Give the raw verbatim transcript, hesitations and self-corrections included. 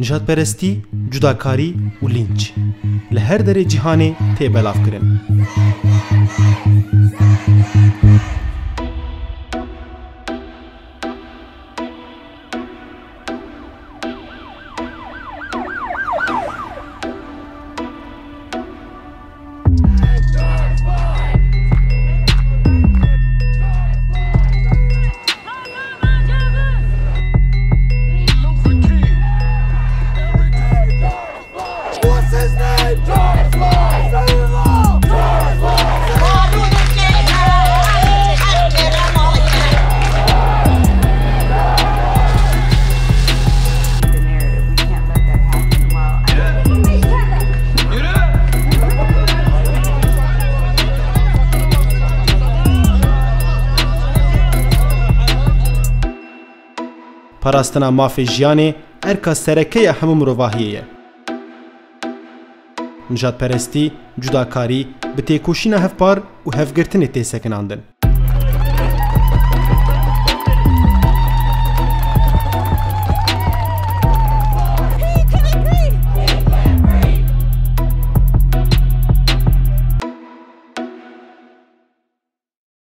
Nijadperestî, cudakarî û lînç li her derê cîhanê tê belav kirin. Parastana Mafijiani, Arkas Serekea Hamumrovahea. Nijadperestî, cudakarî bi têkoşîna hevpar û hevgirtinê tê sekinandin.